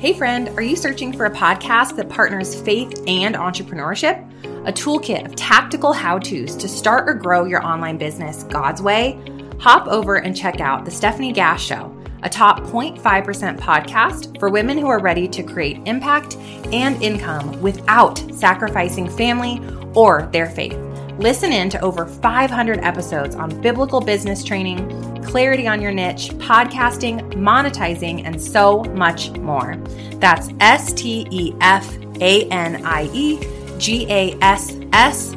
Hey friend, are you searching for a podcast that partners faith and entrepreneurship? A toolkit of tactical how-tos to start or grow your online business God's way? Hop over and check out The Stephanie Gass Show, a top 0.5% podcast for women who are ready to create impact and income without sacrificing family or their faith. Listen in to over 500 episodes on biblical business training, clarity on your niche, podcasting, monetizing, and so much more. That's STEFANIEGASS,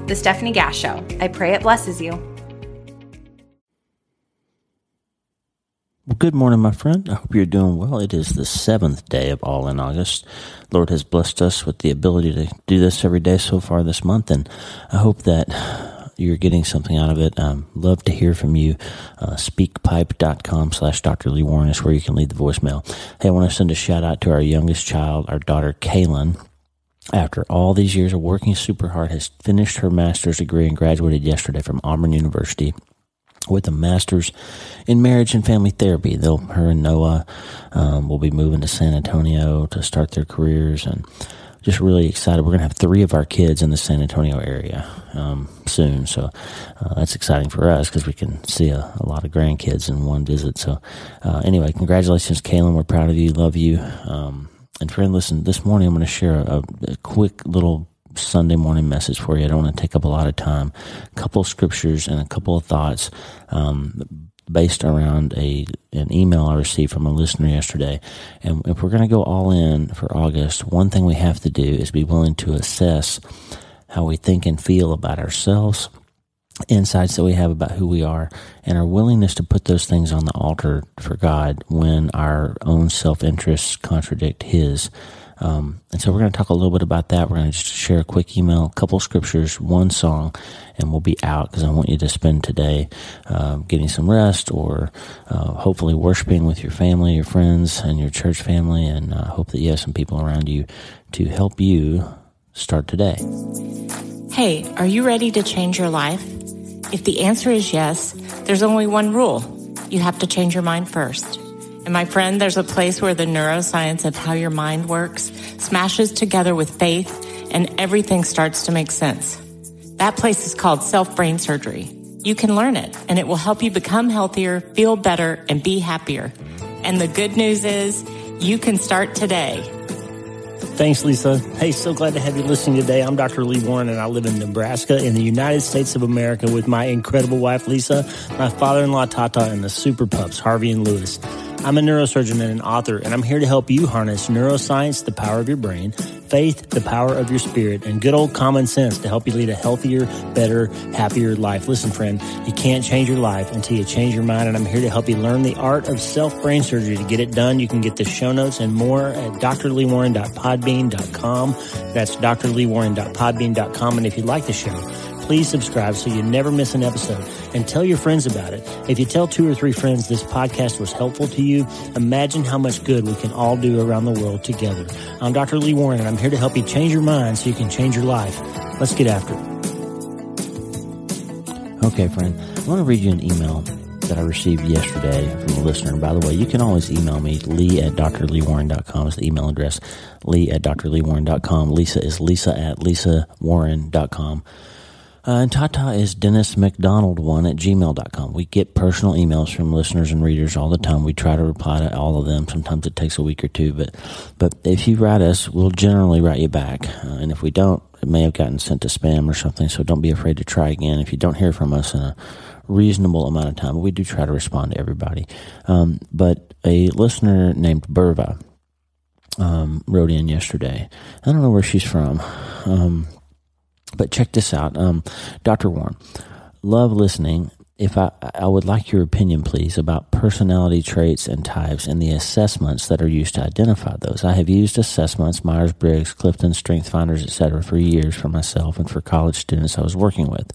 The Stephanie Gass Show. I pray it blesses you. Good morning, my friend. I hope you're doing well. It is the 7th day of All in August. The Lord has blessed us with the ability to do this every day so far this month, and I hope that you're getting something out of it. Love to hear from you. Speakpipe.com/Dr. Lee Warren is where you can leave the voicemail. Hey, I want to send a shout out to our youngest child, our daughter Kaylin. After all these years of working super hard, has finished her master's degree and graduated yesterday from Auburn University with a master's in marriage and family therapy. Her and Noah will be moving to San Antonio to start their careers, and just really excited. We're going to have 3 of our kids in the San Antonio area soon. So that's exciting for us because we can see a lot of grandkids in one visit. So anyway, congratulations, Kaylin. We're proud of you. Love you. And friend, listen, this morning I'm going to share a quick little Sunday morning message for you. I don't want to take up a lot of time. A couple of scriptures and a couple of thoughts based around an email I received from a listener yesterday. And if we're going to go all in for August, one thing we have to do is be willing to assess how we think and feel about ourselves, insights that we have about who we are, and our willingness to put those things on the altar for God when our own self-interests contradict His. And so we're going to talk a little bit about that. We're going to just share a quick email, a couple scriptures, one song, and we'll be out because I want you to spend today getting some rest or hopefully worshiping with your family, your friends, and your church family, and hope that you have some people around you to help you start today. Hey, are you ready to change your life? If the answer is yes, there's only one rule. You have to change your mind first. And my friend, there's a place where the neuroscience of how your mind works smashes together with faith and everything starts to make sense. That place is called self-brain surgery. You can learn it and it will help you become healthier, feel better, and be happier. And the good news is you can start today. Thanks, Lisa. Hey, so glad to have you listening today. I'm Dr. Lee Warren, and I live in Nebraska in the United States of America with my incredible wife, Lisa, my father-in-law, Tata, and the super pups, Harvey and Lewis. I'm a neurosurgeon and an author, and I'm here to help you harness neuroscience, the power of your brain, faith, the power of your spirit, and good old common sense to help you lead a healthier, better, happier life. Listen, friend, you can't change your life until you change your mind, and I'm here to help you learn the art of self-brain surgery. To get it done, you can get the show notes and more at drleewarren.podbean.com. That's drleewarren.podbean.com, and if you like the show, please subscribe so you never miss an episode and tell your friends about it. If you tell 2 or 3 friends this podcast was helpful to you, imagine how much good we can all do around the world together. I'm Dr. Lee Warren, and I'm here to help you change your mind so you can change your life. Let's get after it. Okay, friend, I want to read you an email that I received yesterday from a listener. By the way, you can always email me, lee@drleewarren.com is the email address, lee@drleewarren.com. Lisa is lisa@lisawarren.com. And Tata is dennismcdonald1@gmail.com. We get personal emails from listeners and readers all the time. We try to reply to all of them. Sometimes it takes a week or two, but if you write us, we'll generally write you back. And if we don't, it may have gotten sent to spam or something, so don't be afraid to try again if you don't hear from us in a reasonable amount of time. We do try to respond to everybody. But a listener named Burva wrote in yesterday. I don't know where she's from. But check this out. Dr. Warren, love listening. If I would like your opinion, please, about personality traits and types and the assessments that are used to identify those. I have used assessments, Myers-Briggs, Clifton Strength Finders, etc., for years for myself and for college students I was working with.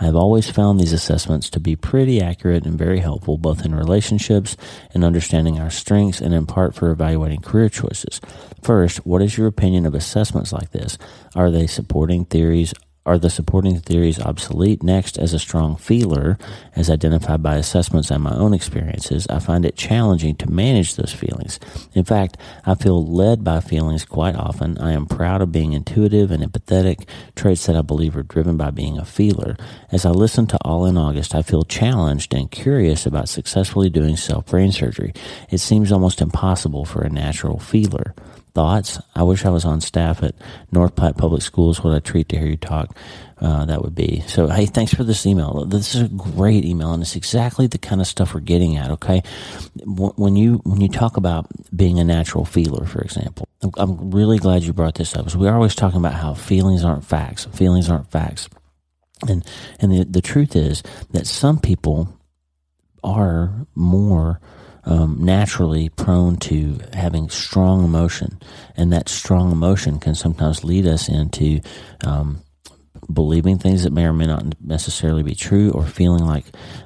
I have always found these assessments to be pretty accurate and very helpful, both in relationships and understanding our strengths and in part for evaluating career choices. First, what is your opinion of assessments like this? Are they supporting theories Are the supporting theories obsolete? Next, as a strong feeler, as identified by assessments and my own experiences, I find it challenging to manage those feelings. In fact, I feel led by feelings quite often. I am proud of being intuitive and empathetic, traits that I believe are driven by being a feeler. As I listen to All in August, I feel challenged and curious about successfully doing self-brain surgery. It seems almost impossible for a natural feeler. Thoughts? I wish I was on staff at North Platte Public Schools. What a treat to hear you talk. That would be. So, hey, thanks for this email. This is a great email, and it's exactly the kind of stuff we're getting at, okay? When you talk about being a natural feeler, for example, I'm really glad you brought this up, because we're always talking about how feelings aren't facts. Feelings aren't facts. And the truth is that some people are more naturally prone to having strong emotion, and that strong emotion can sometimes lead us into believing things that may or may not necessarily be true, or feeling like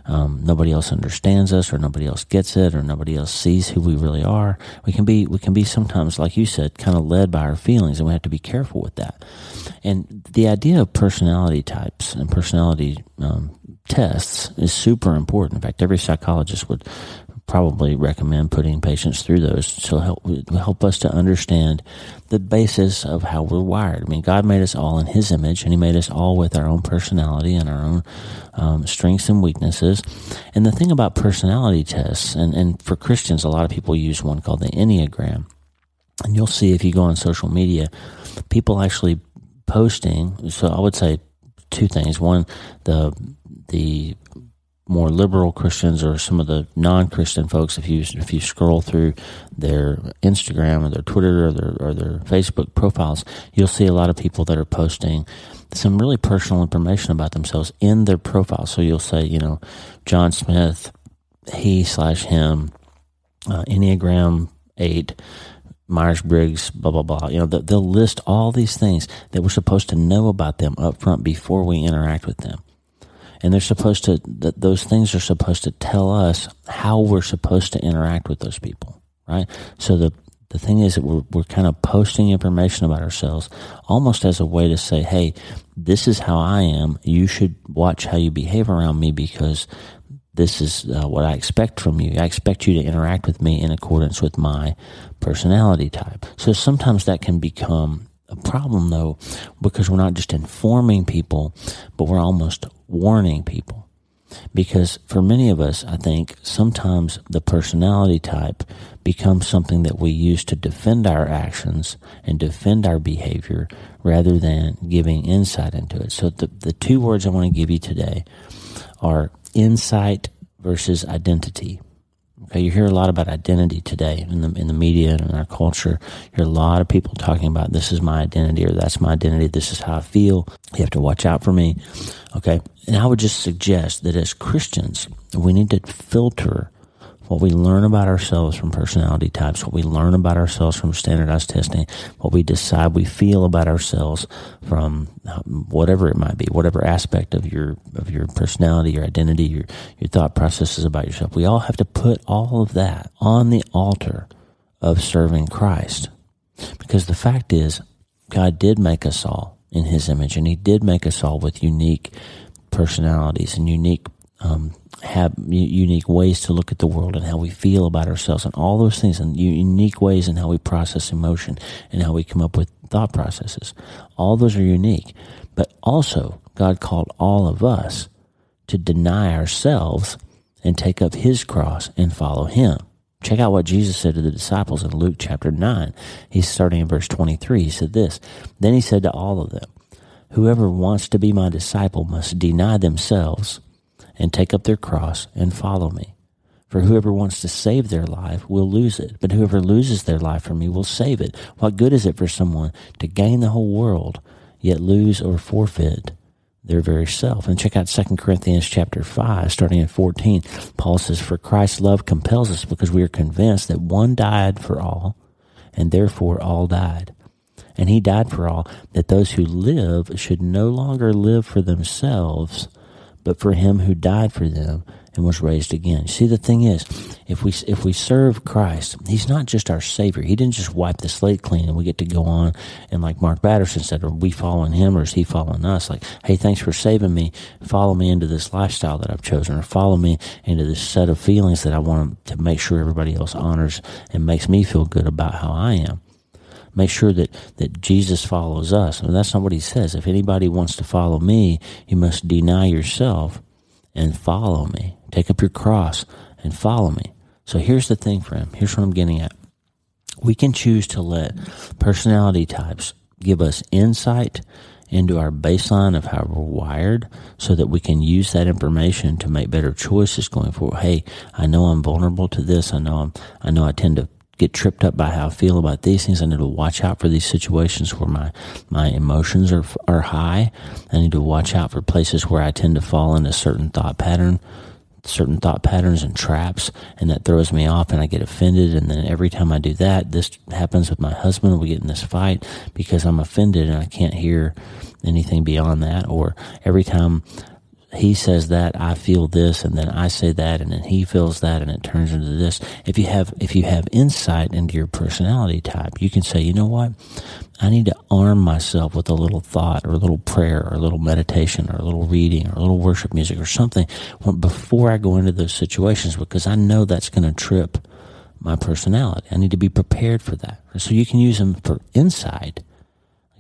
nobody else understands us, or nobody else gets it, or nobody else sees who we really are. We can be sometimes, like you said, kind of led by our feelings, and we have to be careful with that. And the idea of personality types and personality tests is super important. In fact, every psychologist would probably recommend putting patients through those to help us to understand the basis of how we're wired. I mean, God made us all in His image, and He made us all with our own personality and our own strengths and weaknesses. And the thing about personality tests, and for Christians, a lot of people use one called the Enneagram. And you'll see if you go on social media, people actually posting. So I would say two things. One, the more liberal Christians, or some of the non-Christian folks, if you scroll through their Instagram or their Twitter or their Facebook profiles, you'll see a lot of people that are posting some really personal information about themselves in their profile. So you'll say, you know, John Smith, he/him, Enneagram 8, Myers-Briggs, blah, blah, blah. You know, they'll list all these things that we're supposed to know about them up front before we interact with them. And they're supposed to, those things are supposed to tell us how we're supposed to interact with those people, right? So the thing is that we're kind of posting information about ourselves almost as a way to say, hey, this is how I am. You should watch how you behave around me, because this is what I expect from you. I expect you to interact with me in accordance with my personality type. So sometimes that can become a problem, though, because we're not just informing people, but we're almost warning people. Because for many of us, I think sometimes the personality type becomes something that we use to defend our actions and defend our behavior, rather than giving insight into it. So the two words I want to give you today are insight versus identity. Okay, you hear a lot about identity today in the media and in our culture. You hear a lot of people talking about, this is my identity, or that's my identity, this is how I feel, you have to watch out for me. Okay, and I would just suggest that as Christians, we need to filter what we learn about ourselves from personality types, what we learn about ourselves from standardized testing, what we decide we feel about ourselves from whatever it might be, whatever aspect of your personality, your identity, your thought processes about yourself. We all have to put all of that on the altar of serving Christ, because the fact is, God did make us all in His image, and He did make us all with unique personalities and unique have unique ways to look at the world, and how we feel about ourselves, and all those things, and unique ways in how we process emotion and how we come up with thought processes. All those are unique. But also, God called all of us to deny ourselves and take up His cross and follow Him. Check out what Jesus said to the disciples in Luke chapter 9. He's starting in verse 23. He said this, "Then He said to all of them, 'Whoever wants to be my disciple must deny themselves and take up their cross and follow me. For whoever wants to save their life will lose it, but whoever loses their life for me will save it. What good is it for someone to gain the whole world, yet lose or forfeit their very self?'" And check out 2 Corinthians chapter 5, starting at 14. Paul says, "For Christ's love compels us, because we are convinced that one died for all, and therefore all died. And He died for all, that those who live should no longer live for themselves, but for Him who died for them and was raised again. See, the thing is, if we serve Christ, he's not just our Savior. He didn't just wipe the slate clean and we get to go on and, like Mark Batterson said, are we following him or is he following us? Like, hey, thanks for saving me. Follow me into this lifestyle that I've chosen, or follow me into this set of feelings that I want to make sure everybody else honors and makes me feel good about how I am. Make sure that Jesus follows us. And that's not what he says. If anybody wants to follow me, you must deny yourself and follow me. Take up your cross and follow me. So here's the thing, friend. Here's what I'm getting at. We can choose to let personality types give us insight into our baseline of how we're wired so that we can use that information to make better choices going forward. Hey, I know I'm vulnerable to this. I know I tend to get tripped up by how I feel about these things. I need to watch out for these situations where my emotions are high. I need to watch out for places where I tend to fall into certain thought patterns and traps, and that throws me off and I get offended. And then every time I do that, this happens with my husband. We get in this fight because I'm offended and I can't hear anything beyond that. Or every time he says that, I feel this, and then I say that, and then he feels that, and it turns into this. If you have insight into your personality type, you can say, you know what? I need to arm myself with a little thought or a little prayer or a little meditation or a little reading or a little worship music or something before I go into those situations, because I know that's going to trip my personality. I need to be prepared for that. So you can use them for insight.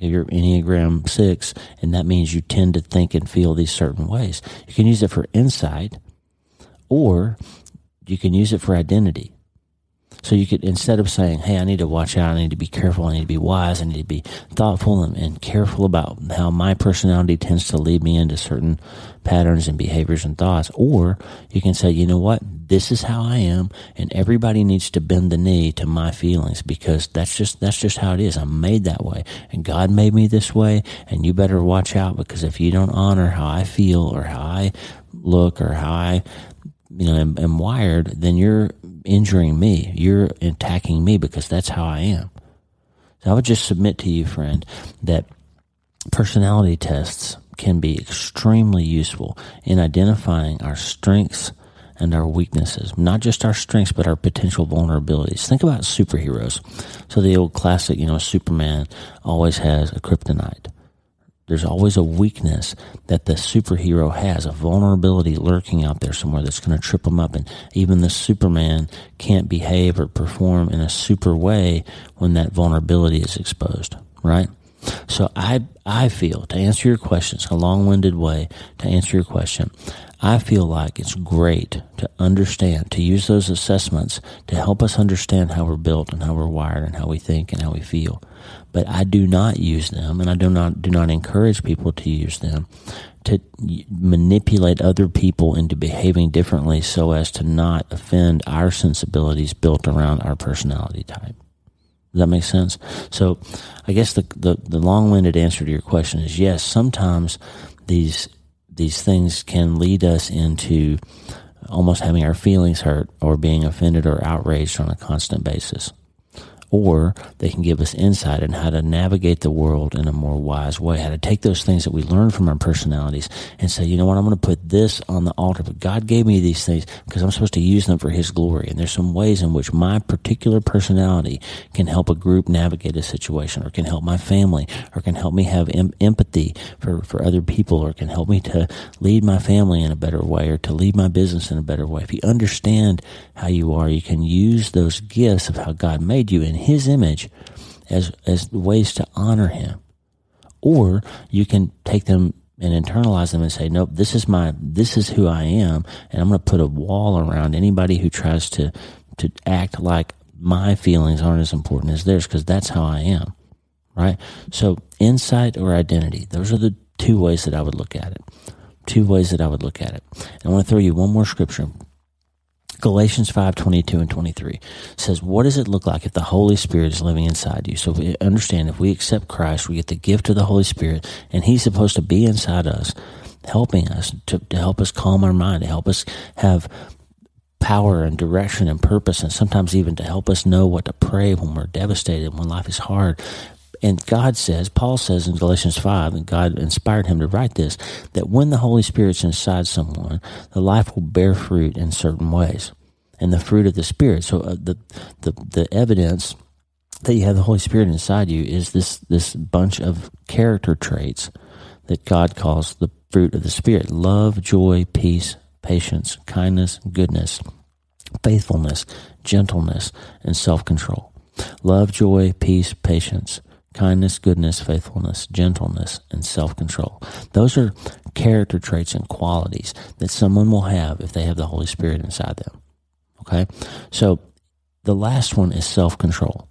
You're Enneagram 6, and that means you tend to think and feel these certain ways. You can use it for insight, or you can use it for identity. So you could, instead of saying, hey, I need to watch out, I need to be careful, I need to be wise, I need to be thoughtful and careful about how my personality tends to lead me into certain patterns and behaviors and thoughts. Or you can say, you know what, this is how I am, and everybody needs to bend the knee to my feelings, because that's just how it is. I'm made that way, and God made me this way, and you better watch out, because if you don't honor how I feel or how I look or how I am wired, then you're injuring me. You're attacking me, because that's how I am. So I would just submit to you, friend, that personality tests can be extremely useful in identifying our strengths and our weaknesses. Not just our strengths, but our potential vulnerabilities. Think about superheroes. So the old classic, Superman always has a kryptonite. There's always a weakness that the superhero has, a vulnerability lurking out there somewhere that's going to trip them up. And even the Superman can't behave or perform in a super way when that vulnerability is exposed, right? So I feel, to answer your question, it's a long-winded way to answer your question, I feel like it's great to understand, to use those assessments to help us understand how we're built and how we're wired and how we think and how we feel. But I do not use them, and I do not encourage people to use them to manipulate other people into behaving differently so as to not offend our sensibilities built around our personality type. Does that make sense? So I guess the long-winded answer to your question is yes, sometimes these things can lead us into almost having our feelings hurt or being offended or outraged on a constant basis. Or they can give us insight in how to navigate the world in a more wise way, how to take those things that we learn from our personalities and say, you know what, I'm going to put this on the altar, but God gave me these things because I'm supposed to use them for his glory. And there's some ways in which my particular personality can help a group navigate a situation, or can help my family, or can help me have empathy for other people, or can help me to lead my family in a better way, or to lead my business in a better way. If you understand how you are, you can use those gifts of how God made you in his image as ways to honor him. Or you can take them and internalize them and say, nope, this is who I am, and I'm going to put a wall around anybody who tries to act like my feelings aren't as important as theirs, because that's how I am, right? So insight or identity, those are the two ways that I would look at it. And I want to throw you one more scripture. Galatians 5:22 and 23 says, what does it look like if the Holy Spirit is living inside you? So we understand, if we accept Christ, we get the gift of the Holy Spirit, and he's supposed to be inside us, helping us to help us calm our mind, to help us have power and direction and purpose, and sometimes even to help us know what to pray when we're devastated, when life is hard. And God says, Paul says in Galatians 5, and God inspired him to write this, that when the Holy Spirit's inside someone, the life will bear fruit in certain ways. And the fruit of the Spirit, so the evidence that you have the Holy Spirit inside you is this bunch of character traits that God calls the fruit of the Spirit: love, joy, peace, patience, kindness, goodness, faithfulness, gentleness, and self-control. Love, joy, peace, patience, kindness, goodness, faithfulness, gentleness, and self-control. Those are character traits and qualities that someone will have if they have the Holy Spirit inside them. Okay? So the last one is self-control.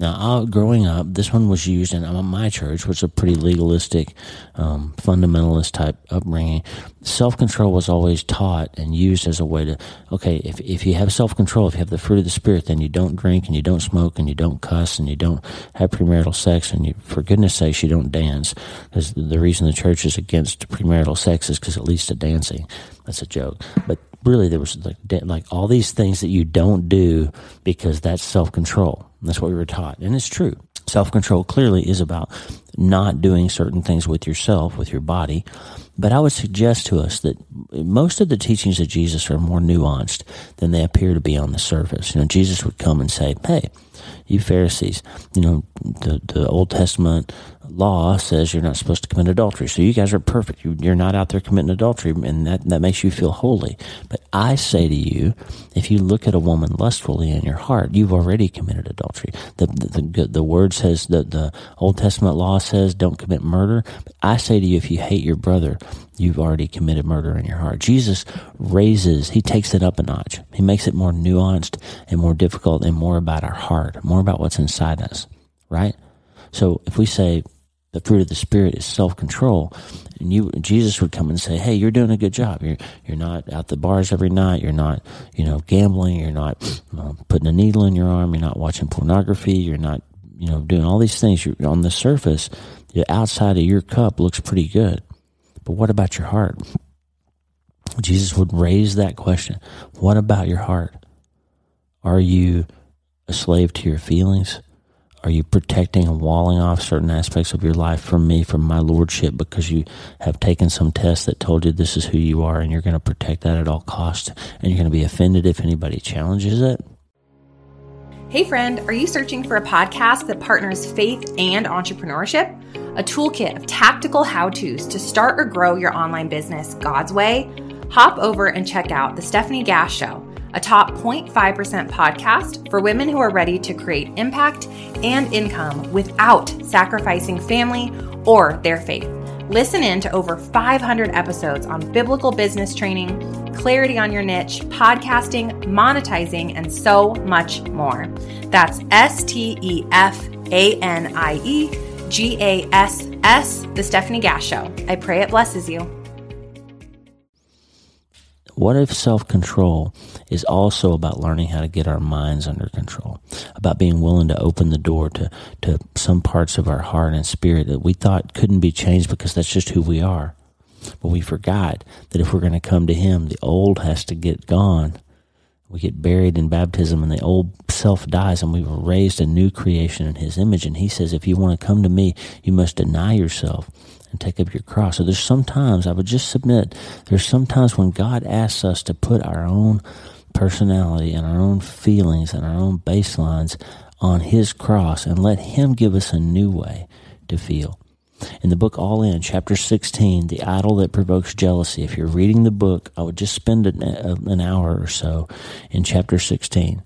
Now, growing up, this one was used in my church, which is a pretty legalistic, fundamentalist type upbringing. Self-control was always taught and used as a way to, okay, if you have self-control, if you have the fruit of the Spirit, then you don't drink and you don't smoke and you don't cuss and you don't have premarital sex and you, for goodness sakes, you don't dance. Because the reason the church is against premarital sex is because it leads to dancing. That's a joke. But really, there was like all these things that you don't do because that's self-control. That's what we were taught. And it's true. Self-control clearly is about not doing certain things with yourself, with your body. But I would suggest to us that most of the teachings of Jesus are more nuanced than they appear to be on the surface. You know, Jesus would come and say, hey, you Pharisees, you know, the Old Testament law says you're not supposed to commit adultery. So you guys are perfect. You're not out there committing adultery, and that makes you feel holy. But I say to you, if you look at a woman lustfully in your heart, you've already committed adultery. The word says, the Old Testament law says don't commit murder. But I say to you, if you hate your brother, you've already committed murder in your heart. Jesus he takes it up a notch. He makes it more nuanced and more difficult and more about our heart, more about what's inside us, right? So if we say the fruit of the Spirit is self-control, and Jesus would come and say, hey, you're doing a good job. You're not out the bars every night. You're not, gambling. You're not putting a needle in your arm. You're not watching pornography. You're not, doing all these things. You're on the surface. The outside of your cup looks pretty good. But what about your heart? Jesus would raise that question. What about your heart? Are you a slave to your feelings? Are you protecting and walling off certain aspects of your life from me, from my lordship, because you have taken some test that told you this is who you are, and you're going to protect that at all costs, and you're going to be offended if anybody challenges it? Hey friend, are you searching for a podcast that partners faith and entrepreneurship? A toolkit of tactical how-tos to start or grow your online business God's way? Hop over and check out The Stephanie Gass Show, a top 0.5% podcast for women who are ready to create impact and income without sacrificing family or their faith. Listen in to over 500 episodes on biblical business training, clarity on your niche, podcasting, monetizing, and so much more. That's STEFANIEGASS, The Stephanie Gass Show. I pray it blesses you. What if self-control is also about learning how to get our minds under control, about being willing to open the door to some parts of our heart and spirit that we thought couldn't be changed because that's just who we are? But we forgot that if we're going to come to Him, the old has to get gone. We get buried in baptism, and the old self dies, and we were raised a new creation in His image. And He says, if you want to come to me, you must deny yourself and take up your cross. So there's sometimes, I would just submit, there's sometimes when God asks us to put our own personality and our own feelings and our own baselines on His cross and let Him give us a new way to feel. In the book All-In, chapter 16, The Idol That Provokes Jealousy. If you're reading the book, I would just spend an hour or so in chapter 16.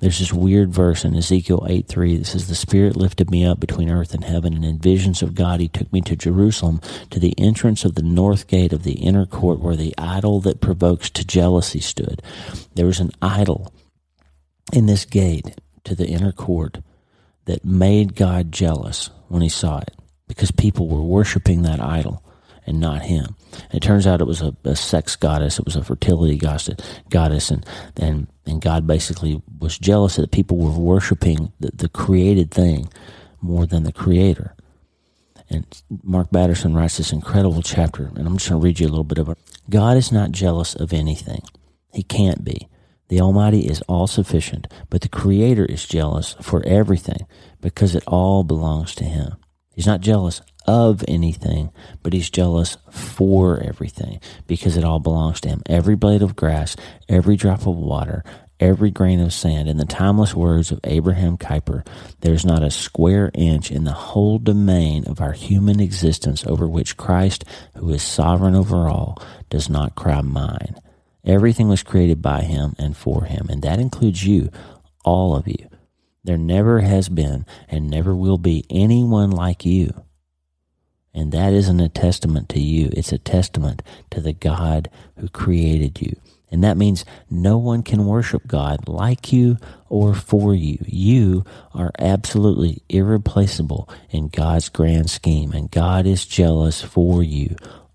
There's this weird verse in Ezekiel 8:3 that says, the Spirit lifted me up between earth and heaven, and in visions of God He took me to Jerusalem, to the entrance of the north gate of the inner court, where the idol that provokes to jealousy stood. There was an idol in this gate to the inner court that made God jealous when He saw it, because people were worshiping that idol and not Him. And it turns out it was a sex goddess. It was a fertility goddess. And God basically was jealous that people were worshiping the created thing more than the Creator. And Mark Batterson writes this incredible chapter, and I'm just going to read you a little bit of it. God is not jealous of anything. He can't be. The Almighty is all sufficient, but the Creator is jealous for everything because it all belongs to Him. He's not jealous of anything, but He's jealous for everything because it all belongs to Him. Every blade of grass, every drop of water, every grain of sand. In the timeless words of Abraham Kuyper, there's not a square inch in the whole domain of our human existence over which Christ, who is sovereign over all, does not cry mine. Everything was created by Him and for Him, and that includes you, all of you. There never has been and never will be anyone like you. And that isn't a testament to you. It's a testament to the God who created you. And that means no one can worship God like you or for you. You are absolutely irreplaceable in God's grand scheme, and God is jealous for you,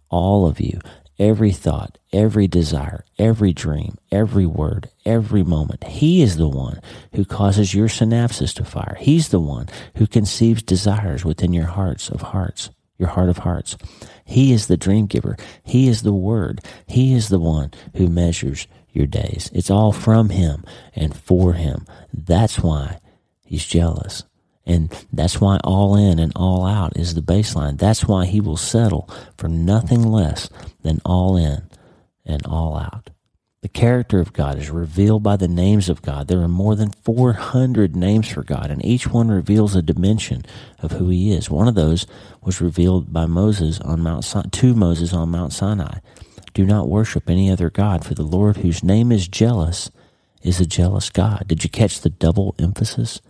all of you. Every thought, every desire, every dream, every word, every moment. He is the one who causes your synapses to fire. He's the one who conceives desires within your hearts of hearts, your heart of hearts. He is the dream giver. He is the word. He is the one who measures your days. It's all from Him and for Him. That's why He's jealous. And that's why all in and all out is the baseline. That's why He will settle for nothing less than all in and all out. The character of God is revealed by the names of God. There are more than 400 names for God, and each one reveals a dimension of who He is. One of those was revealed by Moses on Mount Sinai, to Moses on Mount Sinai. Do not worship any other God, for the Lord, whose name is jealous, is a jealous God. Did you catch the double emphasis?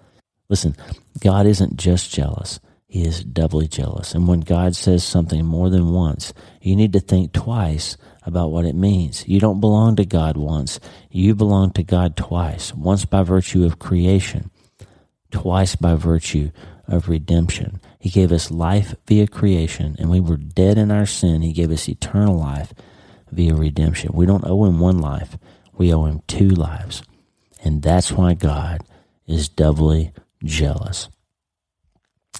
Listen, God isn't just jealous. He is doubly jealous. And when God says something more than once, you need to think twice about what it means. You don't belong to God once. You belong to God twice. Once by virtue of creation, twice by virtue of redemption. He gave us life via creation, and we were dead in our sin. He gave us eternal life via redemption. We don't owe Him one life. We owe Him two lives. And that's why God is doubly jealous.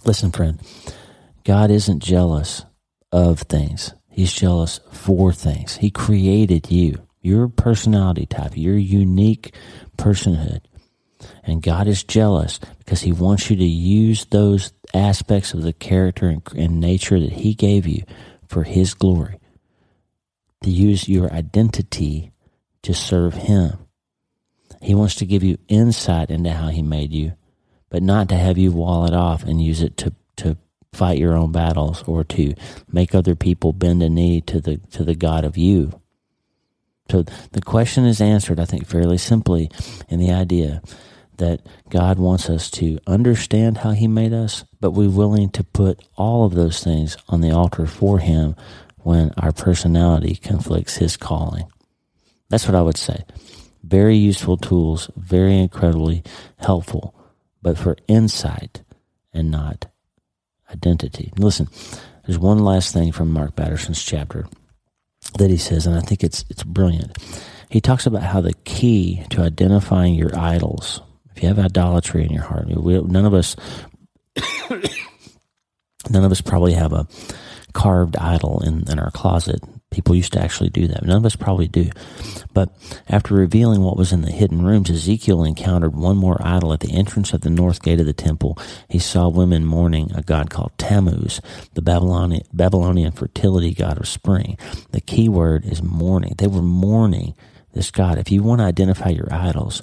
Listen, friend, God isn't jealous of things. He's jealous for things. He created you, your personality type, your unique personhood. And God is jealous because He wants you to use those aspects of the character and nature that He gave you for His glory, to use your identity to serve Him. He wants to give you insight into how He made you, but not to have you wall it off and use it to fight your own battles or to make other people bend a knee to the God of you. So the question is answered, I think, fairly simply in the idea that God wants us to understand how He made us, but we're willing to put all of those things on the altar for Him when our personality conflicts His calling. That's what I would say. Very useful tools, very incredibly helpful, but for insight and not identity. Listen, there's one last thing from Mark Batterson's chapter that he says, and I think it's brilliant. He talks about how the key to identifying your idols, if you have idolatry in your heart, none of us probably have a carved idol in our closet. People used to actually do that. None of us probably do. But after revealing what was in the hidden rooms, Ezekiel encountered one more idol at the entrance of the north gate of the temple. He saw women mourning a god called Tammuz, the Babylonian fertility god of spring. The key word is mourning. They were mourning this god. If you want to identify your idols,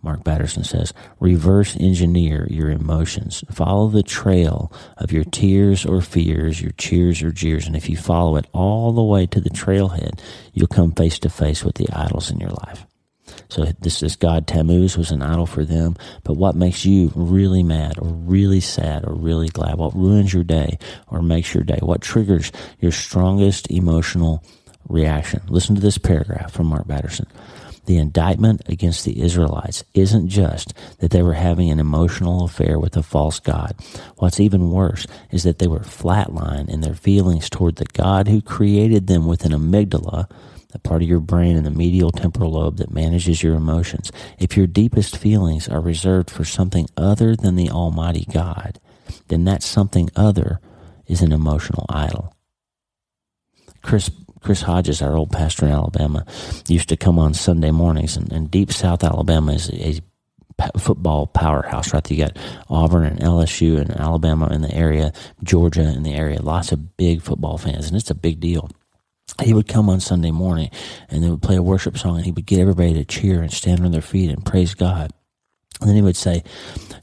Mark Batterson says, reverse engineer your emotions. Follow the trail of your tears or fears, your cheers or jeers. And if you follow it all the way to the trailhead, you'll come face to face with the idols in your life. So this god Tammuz was an idol for them. But what makes you really mad or really sad or really glad? What ruins your day or makes your day? What triggers your strongest emotional reaction? Listen to this paragraph from Mark Batterson. The indictment against the Israelites isn't just that they were having an emotional affair with a false god. What's even worse is that they were flatlined in their feelings toward the God who created them with an amygdala, the part of your brain in the medial temporal lobe that manages your emotions. If your deepest feelings are reserved for something other than the Almighty God, then that something other is an emotional idol. Chris Chris Hodges, our old pastor in Alabama, used to come on Sunday mornings, and deep South Alabama is a football powerhouse, right? You got Auburn and LSU and Alabama in the area, Georgia in the area, lots of big football fans, and it's a big deal. He would come on Sunday morning, and they would play a worship song, and he would get everybody to cheer and stand on their feet and praise God. And then he would say,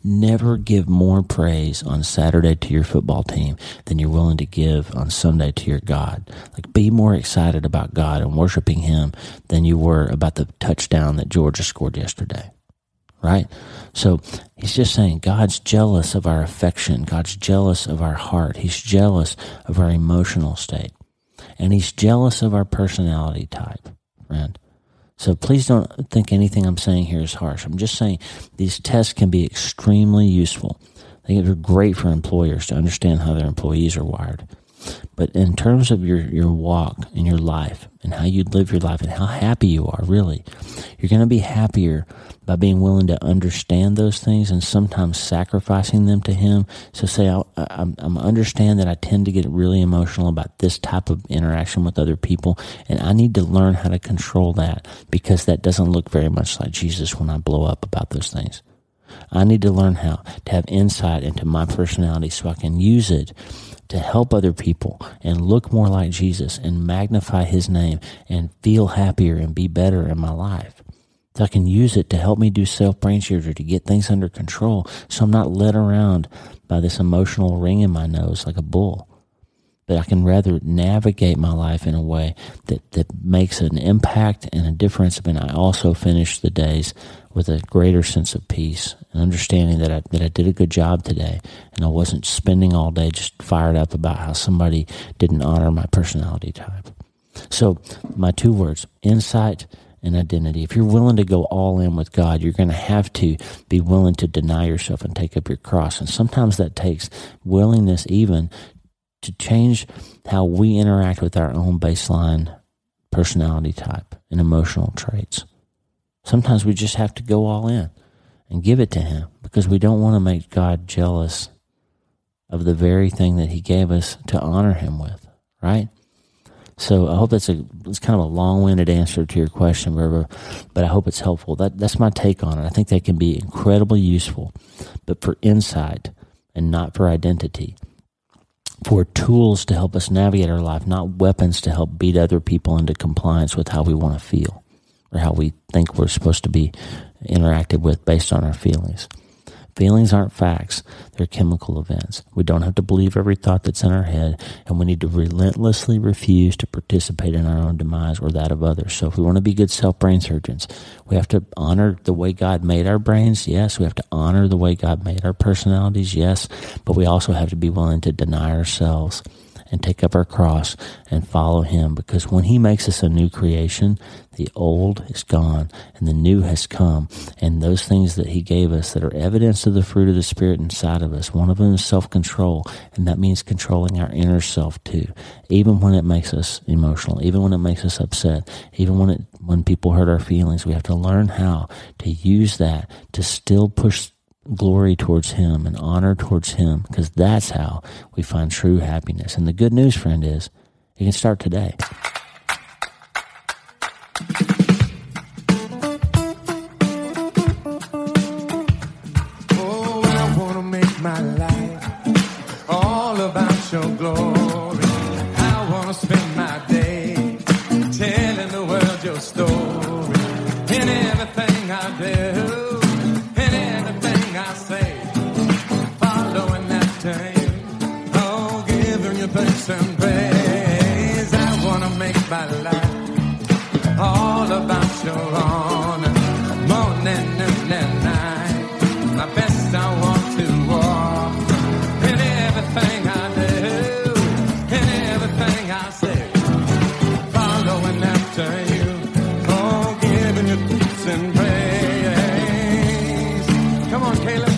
never give more praise on Saturday to your football team than you're willing to give on Sunday to your God. Like, be more excited about God and worshiping him than you were about the touchdown that Georgia scored yesterday. Right? So he's just saying God's jealous of our affection. God's jealous of our heart. He's jealous of our emotional state. And he's jealous of our personality type, friend. So please don't think anything I'm saying here is harsh. I'm just saying these tests can be extremely useful. I think they're great for employers to understand how their employees are wired. But in terms of your walk and your life and how you live your life and how happy you are, really, you're going to be happier by being willing to understand those things and sometimes sacrificing them to him. So say, I understand that I tend to get really emotional about this type of interaction with other people, and I need to learn how to control that because that doesn't look very much like Jesus when I blow up about those things. I need to learn how to have insight into my personality so I can use it to help other people and look more like Jesus and magnify his name and feel happier and be better in my life. So I can use it to help me do self-brain surgery, to get things under control so I'm not led around by this emotional ring in my nose like a bull. But I can rather navigate my life in a way that makes an impact and a difference. And I also finish the days with a greater sense of peace and understanding that I did a good job today, and I wasn't spending all day just fired up about how somebody didn't honor my personality type. So my two words, insight and identity. If you're willing to go all in with God, you're going to have to be willing to deny yourself and take up your cross. And sometimes that takes willingness even to change how we interact with our own baseline personality type and emotional traits. Sometimes we just have to go all in and give it to him because we don't want to make God jealous of the very thing that he gave us to honor him with, right? So I hope it's kind of a long-winded answer to your question, River, but I hope it's helpful. That's my take on it. I think they can be incredibly useful, but for insight and not for identity. For tools to help us navigate our life, not weapons to help beat other people into compliance with how we want to feel, or how we think we're supposed to be interacted with based on our feelings. Feelings aren't facts. They're chemical events. We don't have to believe every thought that's in our head, and we need to relentlessly refuse to participate in our own demise or that of others. So if we want to be good self-brain surgeons, we have to honor the way God made our brains, yes. We have to honor the way God made our personalities, yes. But we also have to be willing to deny ourselves and take up our cross and follow him, because when he makes us a new creation, the old is gone and the new has come. And those things that he gave us that are evidence of the fruit of the Spirit inside of us, one of them is self-control, and that means controlling our inner self too, even when it makes us emotional, even when it makes us upset, even when people hurt our feelings. We have to learn how to use that to still push glory towards him and honor towards him, because that's how we find true happiness. And the good news, friend, is it can start today. Oh, I want to make my life all about your glory. I want to spend my day telling the world your story in everything I do. And praise. I want to make my life all about your honor, morning, noon, and night. My best I want to walk in everything I do, in everything I say, following after you, oh, giving you peace and praise. Come on, Caleb.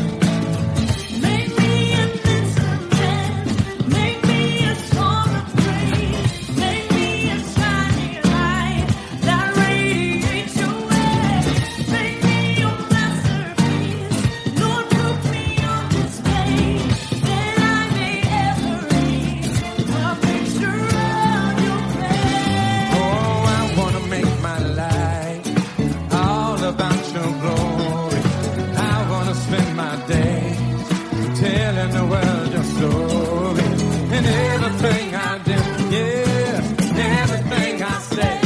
telling the world your story. And everything I do, yes, everything I say,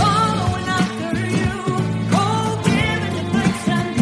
following after you, oh, giving you thanks and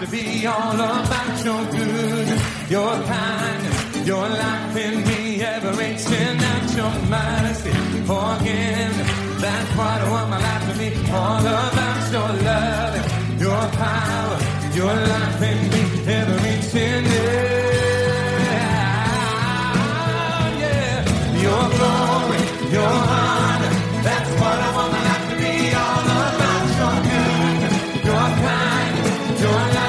to be all about your good, your kindness, your life in me, ever reaching out your mercy, forgiveness. That's what I want my life to be, all about your love, your power, your life in me, ever reaching out, yeah. Your glory, your honor, that's what I want my life to be, all about your good, your kindness, your life.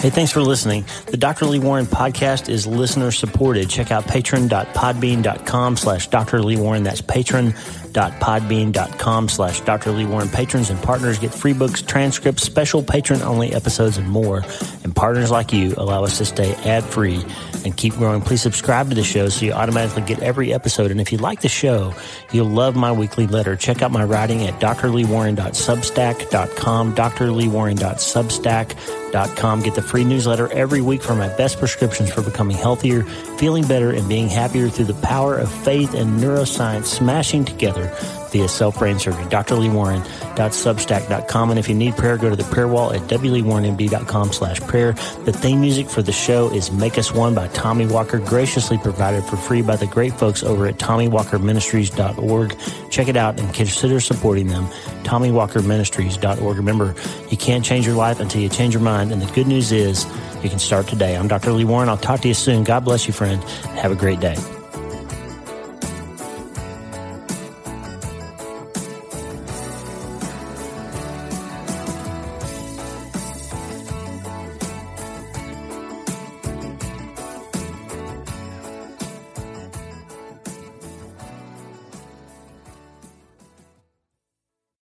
Hey, thanks for listening. The Dr. Lee Warren podcast is listener supported. Check out patron.podbean.com/Dr. Lee Warren. That's patron.podbean.com/Dr. Lee Warren. Patrons and partners get free books, transcripts, special patron only episodes, and more. And partners like you allow us to stay ad free and keep growing. Please subscribe to the show so you automatically get every episode. And if you like the show, you'll love my weekly letter. Check out my writing at drleewarren.substack.com, drleewarren.substack.com. Get the free newsletter every week for my best prescriptions for becoming healthier, feeling better, and being happier through the power of faith and neuroscience smashing together via self-brain surgery. drleewarren.substack.com. And if you need prayer, go to the prayer wall at wleewarrenmd.com/prayer. The theme music for the show is Make Us One by Tommy Walker, graciously provided for free by the great folks over at TommyWalkerMinistries.org. Check it out and consider supporting them, TommyWalkerMinistries.org. Remember, you can't change your life until you change your mind, and the good news is you can start today. I'm Dr. Lee Warren. I'll talk to you soon. God bless you, friend. Have a great day.